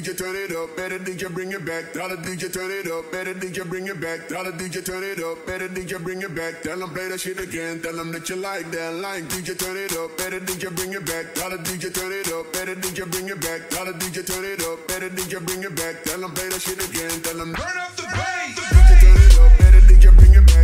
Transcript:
DJ, turn it up. Better DJ, bring it back. Tell the DJ, turn it up. Better DJ, bring it back. Tell the DJ, turn it up. Better DJ, bring it back. Tell them play that shit again. Tell them that you like that line. DJ, turn it up. Better DJ, bring it back. Tell the DJ, turn it up. Better DJ, bring it back. Tell the DJ, turn it up. Better DJ, bring it back. Tell them play that shit again. Tell them turn up the bass. DJ, turn it up. Better DJ, bring it back.